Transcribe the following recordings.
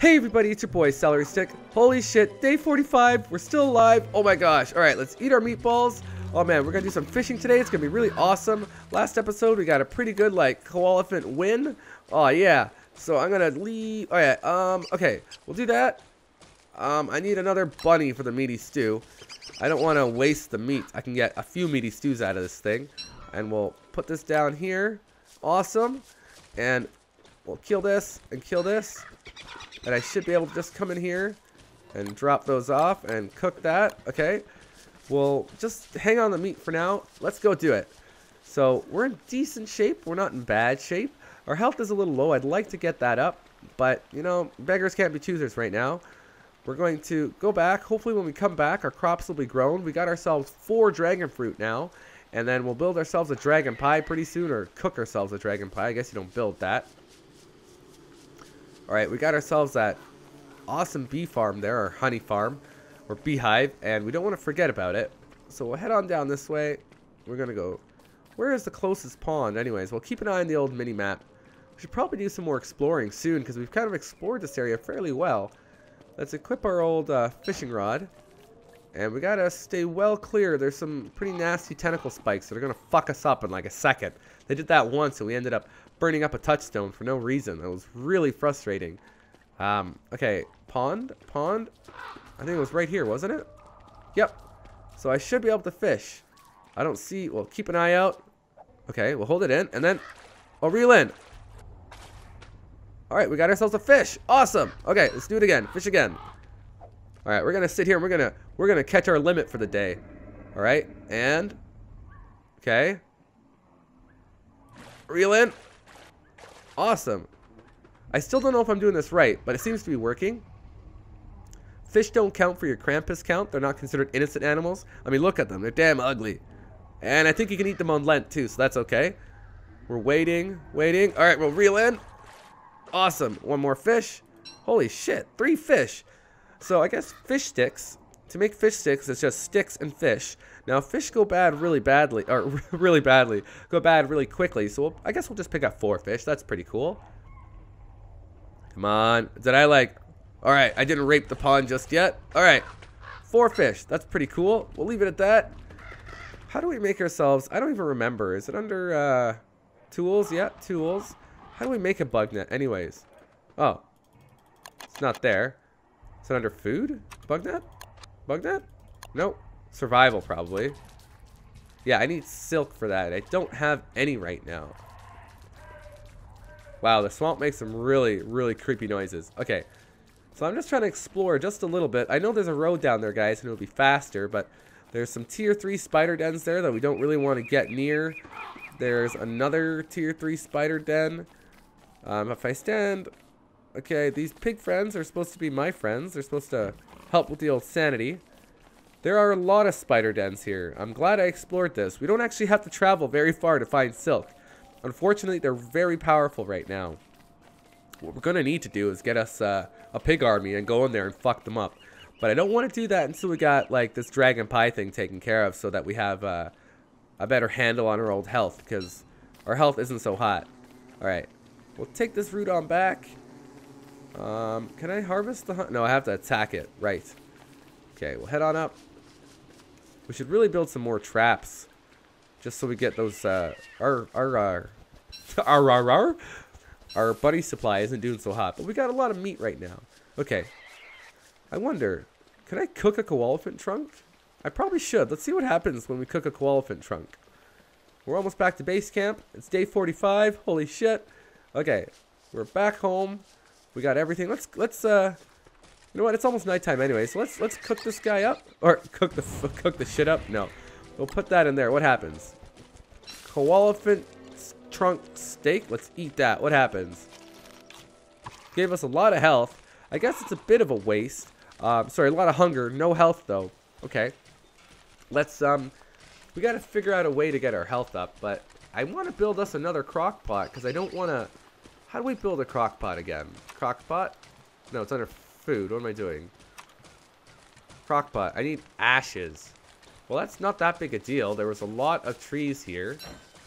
Hey everybody, it's your boy Celery Stick. Holy shit, day 45, we're still alive. Oh my gosh. All right, let's eat our meatballs. Oh man, we're gonna do some fishing today. It's gonna be really awesome. Last episode, we got a pretty good, like, Coaliphant win. Oh yeah. So I'm gonna leave. Oh yeah, okay, we'll do that. I need another bunny for the meaty stew. I don't wanna waste the meat. I can get a few meaty stews out of this thing. And we'll put this down here. Awesome. And we'll kill this and kill this. And I should be able to just come in here and drop those off and cook that. Okay. We'll just hang on the meat for now. Let's go do it. So we're in decent shape. We're not in bad shape. Our health is a little low. I'd like to get that up. But, you know, beggars can't be choosers right now. We're going to go back. Hopefully when we come back, our crops will be grown. We got ourselves 4 dragon fruit now. And then we'll build ourselves a dragon pie pretty soon. Or cook ourselves a dragon pie. I guess you don't build that. Alright, we got ourselves that awesome bee farm there, or honey farm, or beehive, and we don't want to forget about it. So we'll head on down this way. We're going to go... Where is the closest pond? Anyways, we'll keep an eye on the old mini-map. We should probably do some more exploring soon, because we've kind of explored this area fairly well. Let's equip our old fishing rod. And we got to stay well clear. There's some pretty nasty tentacle spikes that are going to fuck us up in like a second. They did that once, and we ended up burning up a touchstone for no reason. That was really frustrating. Okay, pond. I think it was right here, wasn't it? Yep. So I should be able to fish. I don't see. Well, keep an eye out. Okay, we'll hold it in, and then I'll reel in. All right, we got ourselves a fish. Awesome. Okay, let's do it again. Fish again. All right, we're gonna sit here and we're gonna catch our limit for the day. All right, and okay, reel in. Awesome. I still don't know if I'm doing this right, but it seems to be working. Fish don't count for your Krampus count. They're not considered innocent animals. I mean, look at them. They're damn ugly. And I think you can eat them on Lent, too, so that's okay. We're waiting. All right, we'll reel in. Awesome. One more fish. Holy shit, 3 fish. So I guess fish sticks. To make fish sticks, it's just sticks and fish. Now, fish go bad really badly, or really badly, go bad really quickly. So I guess we'll just pick up 4 fish. That's pretty cool. Come on. Did I like... All right, I didn't rape the pond just yet. All right, 4 fish. That's pretty cool. We'll leave it at that. How do we make ourselves... I don't even remember. Is it under tools? Yeah, tools. How do we make a bug net anyways? Oh, it's not there. Is it under food? Bug net? Bug net? Nope. Survival, probably. Yeah, I need silk for that. I don't have any right now. Wow, the swamp makes some really, really creepy noises. Okay, so I'm just trying to explore just a little bit. I know there's a road down there, guys, and it'll be faster, but there's some tier 3 spider dens there that we don't really want to get near. There's another tier 3 spider den. If I stand... Okay, these pig friends are supposed to be my friends. They're supposed to... help with the old sanity. There are a lot of spider dens here. I'm glad I explored this. We don't actually have to travel very far to find silk. Unfortunately, they're very powerful right now. What we're going to need to do is get us a pig army and go in there and fuck them up. But I don't want to do that until we got like this dragon pie thing taken care of so that we have a better handle on our old health, because our health isn't so hot. Alright, we'll take this route on back. Can I harvest the hunt? No, I have to attack it. Right. Okay, we'll head on up. We should really build some more traps. Just so we get those, our buddy supply isn't doing so hot. But we got a lot of meat right now. Okay. I wonder, can I cook a coaliphant trunk? I probably should. Let's see what happens when we cook a coaliphant trunk. We're almost back to base camp. It's day 45. Holy shit. Okay. We're back home. We got everything. Let's you know what? It's almost nighttime anyway, so let's cook this guy up, or cook the shit up. No, we'll put that in there. What happens? Coaliphant trunk steak. Let's eat that. What happens? Gave us a lot of health. I guess it's a bit of a waste. Sorry, a lot of hunger. No health though. Okay. Let's we gotta figure out a way to get our health up, but I want to build us another crock pot because I don't want to. How do we build a crock pot again? Crock pot? No, it's under food. What am I doing? Crock pot. I need ashes. Well, that's not that big a deal. There was a lot of trees here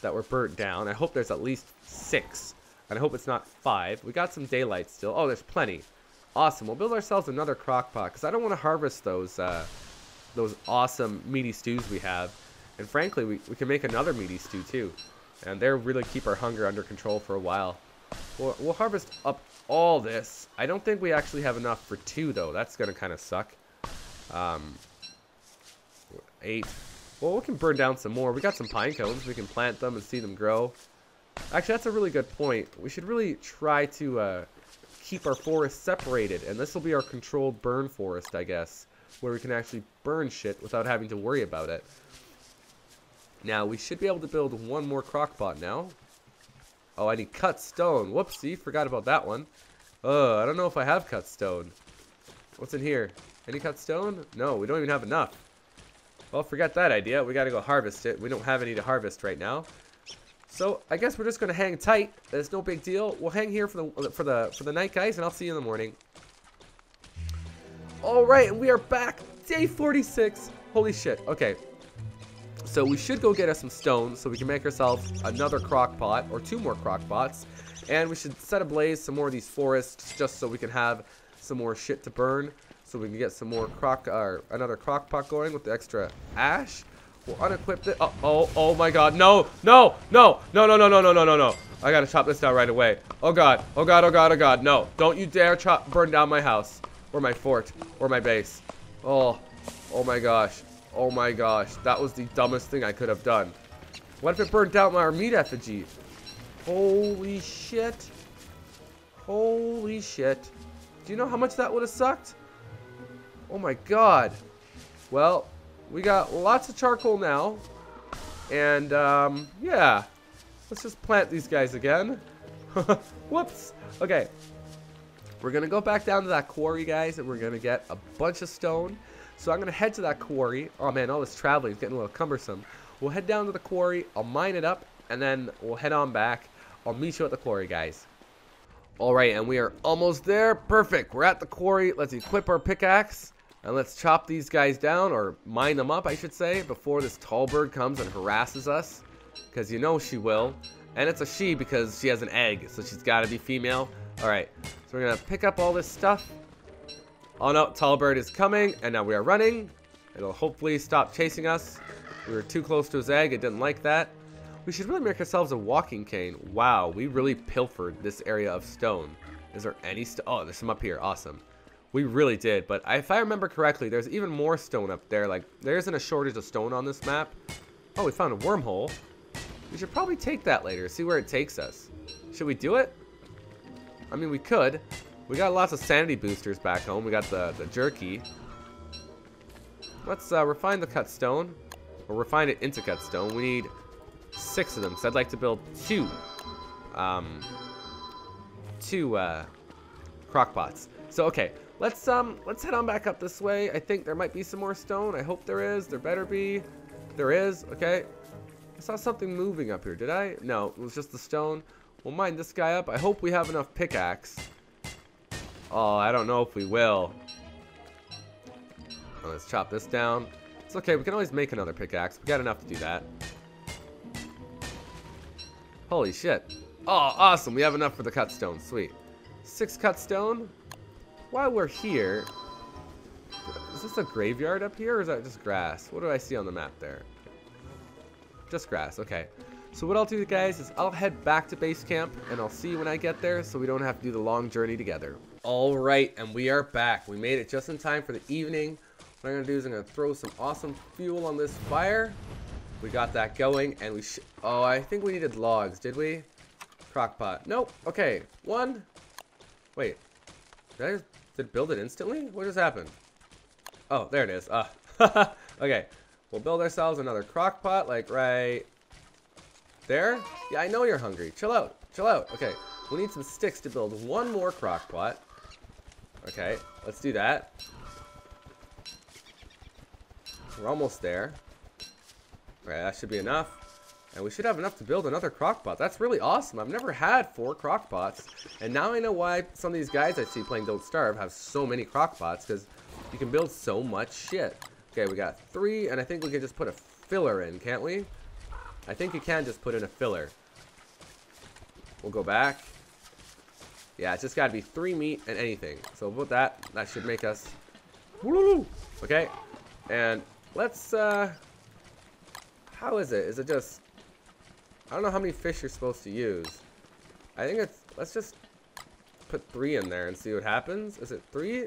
that were burnt down. I hope there's at least 6. And I hope it's not 5. We got some daylight still. Oh, there's plenty. Awesome. We'll build ourselves another crock pot because I don't want to harvest those awesome meaty stews we have. And frankly, we can make another meaty stew too. And they'll really keep our hunger under control for a while. We'll harvest up all this. I don't think we actually have enough for 2 though. That's going to kind of suck. 8. Well, we can burn down some more. We got some pine cones. We can plant them and see them grow. Actually, that's a really good point. We should really try to keep our forest separated. And this will be our controlled burn forest, I guess, where we can actually burn shit without having to worry about it. Now, we should be able to build one more crock pot now. Oh, I need cut stone. Whoopsie, forgot about that one. I don't know if I have cut stone. What's in here? Any cut stone? No, we don't even have enough. Well, forget that idea. We got to go harvest it. We don't have any to harvest right now. So, I guess we're just going to hang tight. It's no big deal. We'll hang here for the night, guys, and I'll see you in the morning. All right, and we are back. Day 46. Holy shit. Okay. So we should go get us some stone so we can make ourselves another crock pot or 2 more crock pots. And we should set ablaze some more of these forests just so we can have some more shit to burn. So we can get some more another crock pot going with the extra ash. We'll unequip it. Oh my god. No. I gotta chop this down right away. Oh god. Oh god, oh god, oh god. No. Don't you dare burn down my house or my fort or my base. Oh my gosh. Oh my gosh, that was the dumbest thing I could have done. What if it burned out my meat effigy? Holy shit. Holy shit. Do you know how much that would have sucked? Oh my god. Well, we got lots of charcoal now. And, yeah. Let's just plant these guys again. Whoops. Okay. We're going to go back down to that quarry, guys, and we're going to get a bunch of stone. So I'm going to head to that quarry. Oh, man, all this traveling is getting a little cumbersome. We'll head down to the quarry. I'll mine it up, and then we'll head on back. I'll meet you at the quarry, guys. All right, and we are almost there. Perfect. We're at the quarry. Let's equip our pickaxe, and let's chop these guys down, or mine them up, I should say, before this tall bird comes and harasses us, because you know she will. And it's a she because she has an egg, so she's got to be female. All right, so we're going to pick up all this stuff. Oh no, Tallbird is coming, and now we are running. It'll hopefully stop chasing us. We were too close to his egg, it didn't like that. We should really make ourselves a walking cane. Wow, we really pilfered this area of stone. Is there any stone? Oh, there's some up here, awesome. We really did, but if I remember correctly, there's even more stone up there. Like, there isn't a shortage of stone on this map. Oh, we found a wormhole. We should probably take that later, see where it takes us. Should we do it? I mean, we could. We got lots of sanity boosters back home. We got the jerky. Let's refine the cut stone. Or refine it into cut stone. We need 6 of them, so I'd like to build 2. Two crock pots. So, okay. Let's head on back up this way. I think there might be some more stone. I hope there is. There better be. There is. Okay. I saw something moving up here. Did I? No, it was just the stone. We'll mine this guy up. I hope we have enough pickaxe. Oh, I don't know if we will. Well, let's chop this down. It's okay, we can always make another pickaxe. We got enough to do that. Holy shit. Oh, awesome. We have enough for the cut stone. Sweet. 6 cut stone. While we're here... Is this a graveyard up here, or is that just grass? What do I see on the map there? Just grass, okay. So what I'll do, guys, is I'll head back to base camp, and I'll see you when I get there so we don't have to do the long journey together. All right, and we are back. We made it just in time for the evening. What I'm going to do is I'm going to throw some awesome fuel on this fire. We got that going, and we oh, I think we needed logs, did we? Crockpot. Nope. Okay. 1. Wait. Did it build it instantly? What just happened? Oh, there it is. Okay. We'll build ourselves another crockpot, like right... there? Yeah, I know you're hungry. Chill out. Chill out. Okay, we need some sticks to build one more crock pot. Okay, let's do that. We're almost there. All right, that should be enough. And we should have enough to build another crock pot. That's really awesome. I've never had 4 crock pots. And now I know why some of these guys I see playing Don't Starve have so many crock pots, because you can build so much shit. Okay, we got 3, and I think we can just put a filler in, can't we? I think you can just put in a filler. We'll go back. Yeah, it's just got to be 3 meat and anything. So with that, that should make us... Okay. And let's... how is it? Is it just... I don't know how many fish you're supposed to use. I think it's... Let's just put 3 in there and see what happens. Is it 3?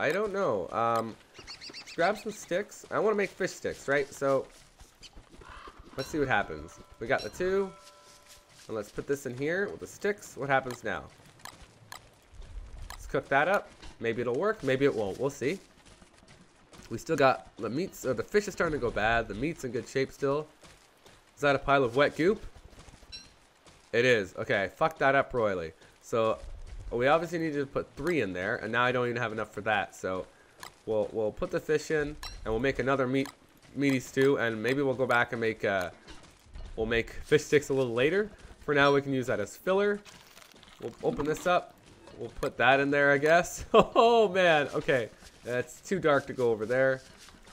I don't know. Grab some sticks. I want to make fish sticks, right? So let's see what happens. We got the 2. And let's put this in here with the sticks. What happens now? Let's cook that up. Maybe it'll work. Maybe it won't. We'll see. We still got the meats. The fish is starting to go bad. The meat's in good shape still. Is that a pile of wet goop? It is. Okay, I fucked that up royally. So we obviously need to put 3 in there. And now I don't even have enough for that. So we'll put the fish in. And we'll make another meaty stew. And maybe we'll go back and make... we'll make fish sticks a little later. For now, we can use that as filler. We'll open this up. We'll put that in there, I guess. Oh, man. Okay. That's too dark to go over there.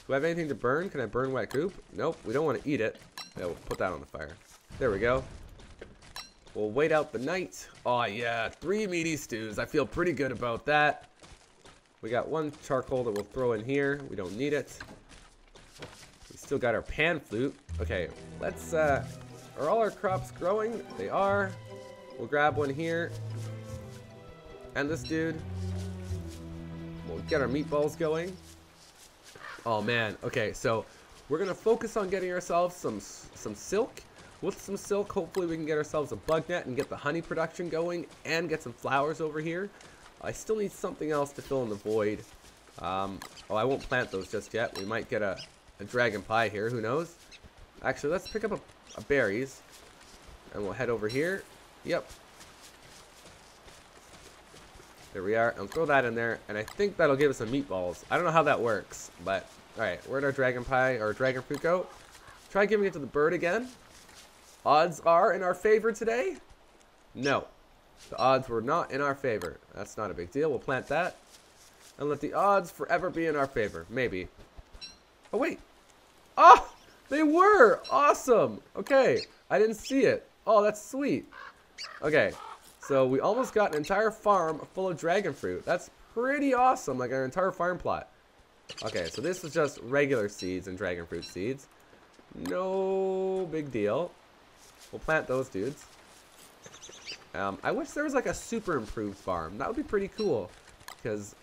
Do I have anything to burn? Can I burn wet goop? Nope. We don't want to eat it. Yeah, we'll put that on the fire. There we go. We'll wait out the night. Oh, yeah. 3 meaty stews. I feel pretty good about that. We got 1 charcoal that we'll throw in here. We don't need it. We still got our pan flute. Okay. Let's... Are all our crops growing? They are. We'll grab one here. And this dude. We'll get our meatballs going. Oh, man. Okay, so we're going to focus on getting ourselves some silk. With some silk, hopefully we can get ourselves a bug net and get the honey production going and get some flowers over here. I still need something else to fill in the void. Oh, I won't plant those just yet. We might get a dragon pie here. Who knows? Actually, let's pick up a berries and we'll head over here. Yep, there we are. I'll throw that in there and I think that'll give us some meatballs. I don't know how that works, but all right, where'd our dragon pie or dragon fruit go? Try giving it to the bird again. Odds are in our favor today. No, the odds were not in our favor. That's not a big deal. We'll plant that and let the odds forever be in our favor. Maybe. Oh wait. Oh, they were! Awesome! Okay, I didn't see it. Oh, that's sweet. Okay, so we almost got an entire farm full of dragon fruit. That's pretty awesome, like our entire farm plot. Okay, so this is just regular seeds and dragon fruit seeds. No big deal. We'll plant those dudes. I wish there was like a super improved farm. That would be pretty cool, because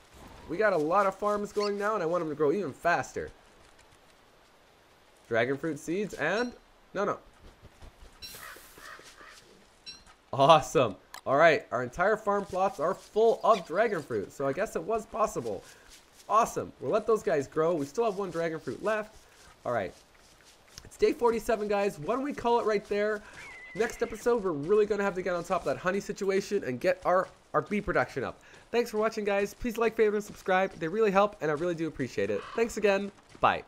we got a lot of farms going now, and I want them to grow even faster. Dragon fruit seeds and... No. Awesome. Alright, our entire farm plots are full of dragon fruit. So I guess it was possible. Awesome. We'll let those guys grow. We still have 1 dragon fruit left. Alright. It's day 47, guys. Why don't we call it right there? Next episode, we're really going to have to get on top of that honey situation and get our bee production up. Thanks for watching, guys. Please like, favorite, and subscribe. They really help, and I really do appreciate it. Thanks again. Bye.